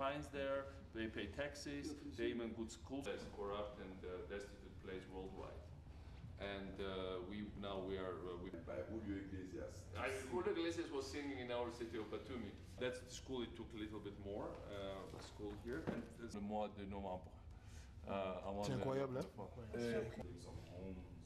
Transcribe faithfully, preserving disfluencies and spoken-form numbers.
fines there, they pay taxes, they even good schools. It's corrupt and uh, destitute place worldwide. And uh, we now we are uh, we by Julio Iglesias. I, Julio Iglesias was singing in our city of Batumi. That's the school. It took a little bit more. Uh, the school here. Le mois de novembre. C'est incroyable. Some home